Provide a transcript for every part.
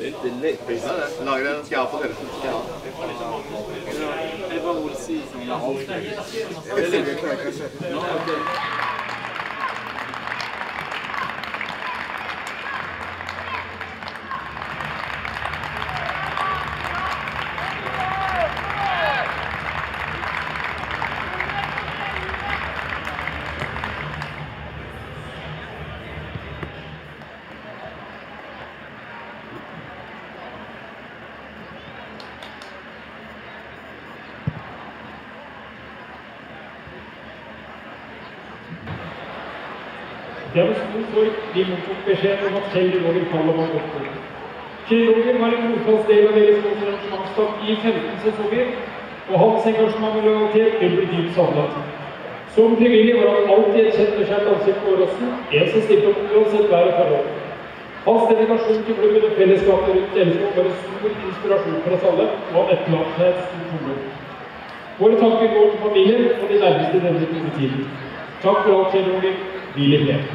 Litt billig. Lager den skal jeg ha på telefonen. Det var ord som jeg har holdt. Jeg ser ikke hva jeg kan se. De mottok beskjed om at Kjell Roger faller var opptatt. Kjell Roger var en motfallsdel av deres konservansmannskap i 15 sesonger, og hans engasjement og lojalitet ble dypt samlet. Som frivillig var han alltid et kjent og kjent ansikt på Åråsen, en som stilte opp uansett hver og forhold. Hans dedikasjon til klubben og fellesskapet rundt Elspå var en stor inspirasjon for oss alle, og han etterlatt seg et stort problem. Våre tanker går til familien og de nærmeste denne tiden. Takk for alt, Kjell Roger. Vi lever.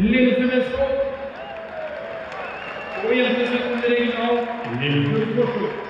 Lillestrøm-Elspå og Jentene 17 regional Lillestrøm-Forsøk.